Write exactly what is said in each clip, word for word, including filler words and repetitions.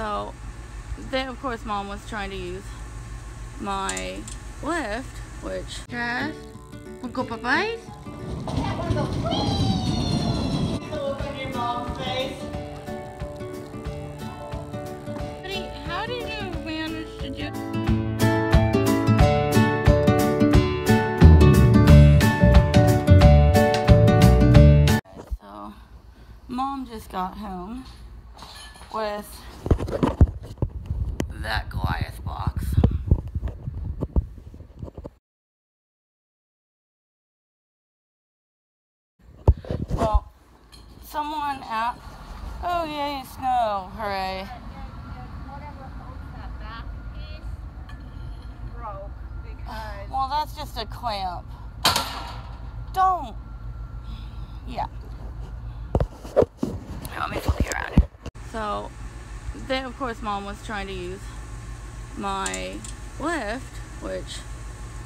So then of course mom was trying to use my lift, which Chad, we'll go bye-bye. Cat wanna go whee! Look at your mom's face. How did you manage to do? Mom just got home with that Goliath box. Well, someone at, oh yay, snow, hooray. Well, that's just a clamp. Don't. Yeah. Let me flip you around. So then of course mom was trying to use my lift, which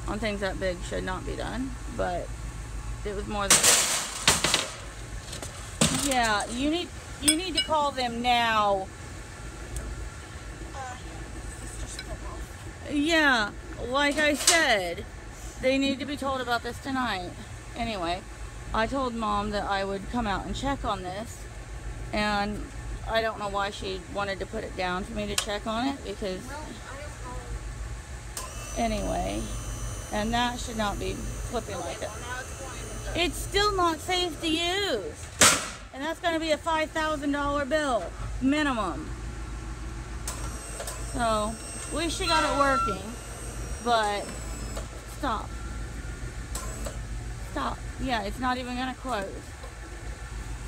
on things that big should not be done, but it was more than yeah, you need you need to call them now. Uh, yeah, like I said, they need to be told about this tonight. Anyway, I told mom that I would come out and check on this. And I don't know why she wanted to put it down for me to check on it, because anyway, and that should not be flipping like that. It's still not safe to use, and that's going to be a five thousand dollar bill minimum. So wish she got it working, but stop, stop. Yeah, it's not even going to close.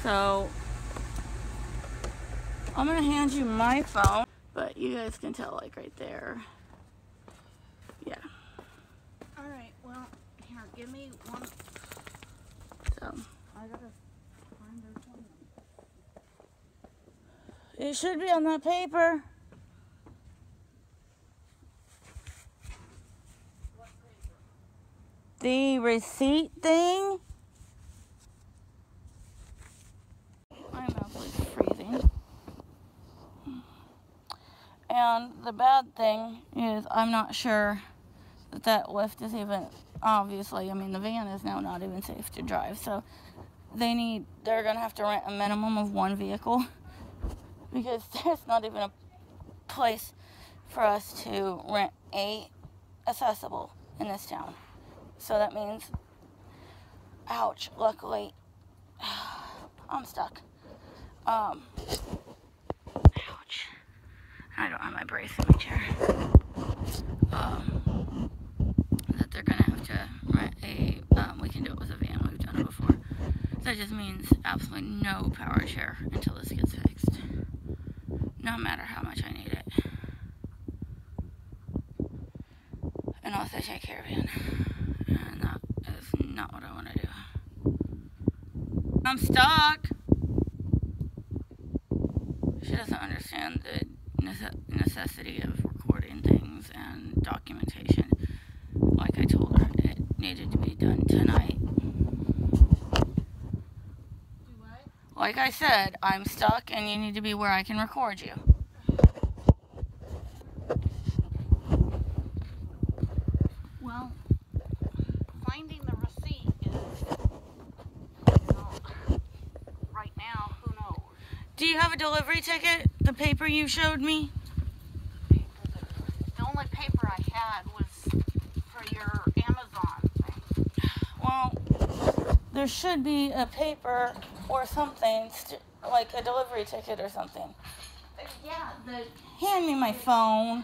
So. I'm gonna hand you my phone, but you guys can tell, like, right there. Yeah. All right, well, here, give me one. So. I gotta find their phone number. It should be on that paper. What paper? The receipt thing. And the bad thing is I'm not sure that that lift is even, obviously, I mean, the van is now not even safe to drive. So they need, they're going to have to rent a minimum of one vehicle, because there's not even a place for us to rent a accessible in this town. So that means, ouch, luckily, I'm stuck. Um... I don't have my brace in my chair. Um, that they're gonna have to rent a, um, we can do it with a van, we've done it before. So that just means absolutely no power chair until this gets fixed. No matter how much I need it. And also take care of it. And that is not what I wanna do. I'm stuck! She doesn't understand that necessity of recording things and documentation. Like I told her, it needed to be done tonight. What? Like I said, I'm stuck and you need to be where I can record you. Well, finding the receipt is well, right now, who knows? Do you have a delivery ticket? The paper you showed me? The, the only paper I had was for your Amazon thing. Well, there should be a paper or something, like a delivery ticket or something. Yeah. The, Hand me my phone.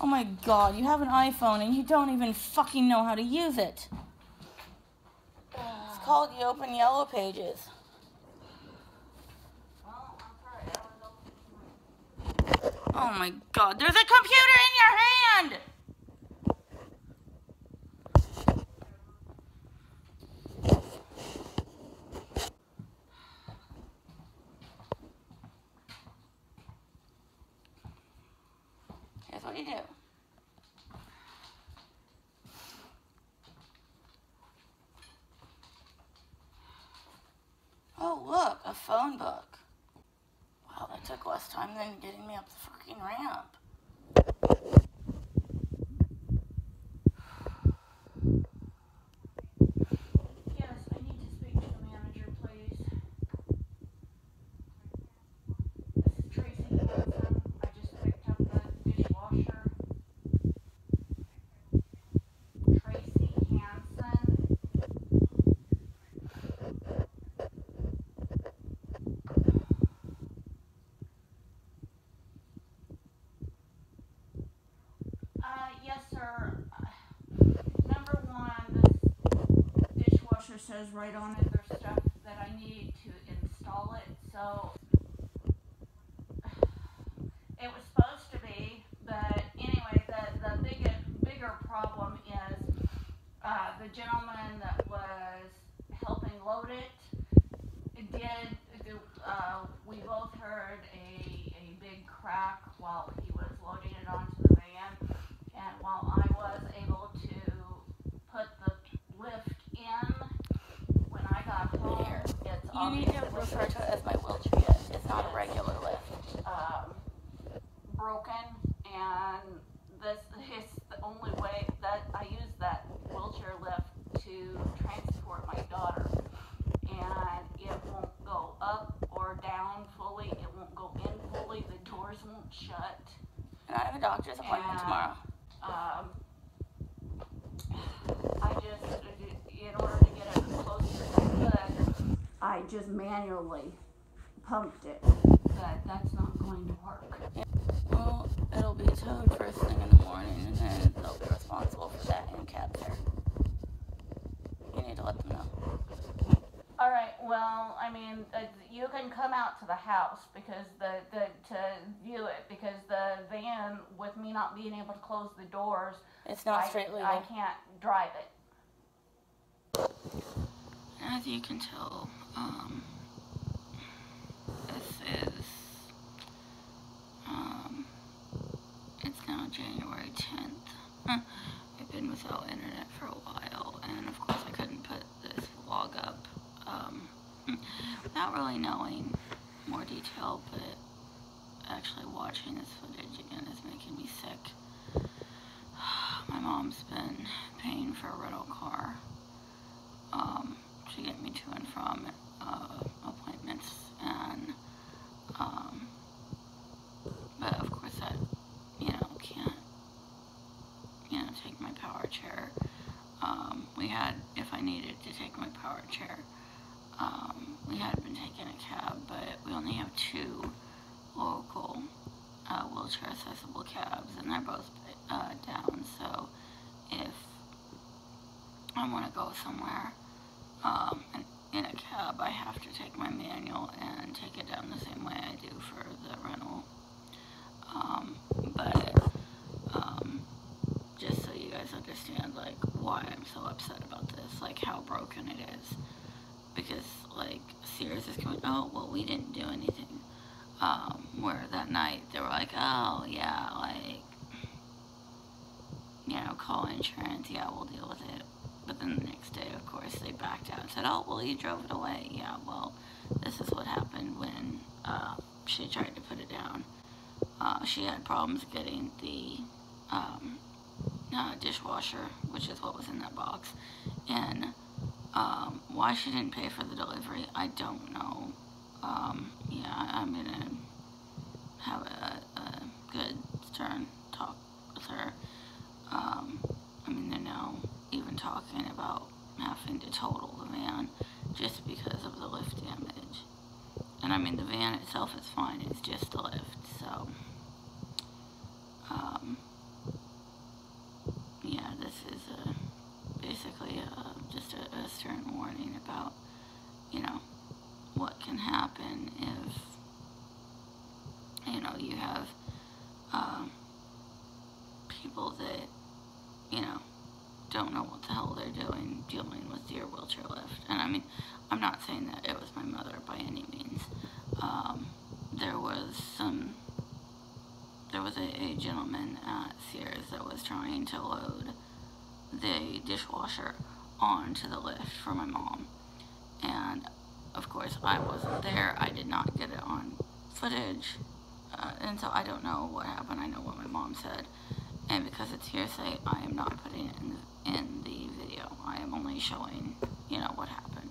Oh my God, you have an iPhone and you don't even fucking know how to use it. Uh, it's called the Open Yellow Pages. Oh my God, there's a computer in your hand! Here's what you do. Oh look, a phone book. Wow, that took less time. time than getting me up the fucking ramp. Says right on it, there's stuff that I need to install it, so it was supposed to be, but anyway, the, the big, bigger problem is uh, the gentleman that was helping load it did, uh, we both heard a, a big crack while he was loading it onto the van, and while I was able to put the lift in, you need to refer to it as my wheelchair. Yet. It's not a regular lift. Um, broken, and this is the only way that I use that wheelchair lift to transport my daughter. And it won't go up or down fully. It won't go in fully. The doors won't shut. And I have a doctor's appointment and, tomorrow. Um, I just, in order to get it closer as I could, I just manually pumped it, but that's not going to work. Yeah. Well, it'll be towed first thing in the morning, and then they'll be responsible for that in cab there. You need to let them know. All right. Well, I mean, uh, you can come out to the house because the, the to view it because the van with me not being able to close the doors, it's not I, straight legal. I can't drive it. As you can tell, um, this is, um, it's now January tenth. I've been without internet for a while, and of course I couldn't put this vlog up, um, without really knowing more detail, but actually watching this footage again is making me sick. My mom's been paying for a rental car, um, to get me to and from uh, appointments, and um, but of course I, you know, can't, you know, take my power chair. Um, we had, if I needed to take my power chair, um, we had been taking a cab, but we only have two local uh, wheelchair accessible cabs, and they're both uh, down. So if I want to go somewhere, Um, in a cab, I have to take my manual and take it down the same way I do for the rental. Um, but, um, just so you guys understand, like, why I'm so upset about this, like, how broken it is. Because, like, Sears is going, oh, well, we didn't do anything. Um, where that night, they were like, oh, yeah, like, you know, call insurance, yeah, we'll deal with it. But then the next day, of course, they backed out and said, oh, well, you drove it away. Yeah, well, this is what happened when uh, she tried to put it down. Uh, she had problems getting the um, uh, dishwasher, which is what was in that box. And um, why she didn't pay for the delivery, I don't know. Um, yeah, I'm going to have a, a good, stern talk with her. Um, I mean, they're now even talking about having to total the van just because of the lift damage. And I mean, the van itself is fine, it's just the lift, so, um, yeah, this is a, basically a, just a, a stern warning about, you know, what can happen if, you know, you have, um, people that, you know, don't know what the hell they're doing dealing with your wheelchair lift. And I mean, I'm not saying that it was my mother by any means. Um, there was some, there was a, a gentleman at Sears that was trying to load the dishwasher onto the lift for my mom. And of course I wasn't there. I did not get it on footage. Uh, and so I don't know what happened. I know what my mom said. And because it's hearsay, I am not putting it in the, in the video. I am only showing, you know, what happened.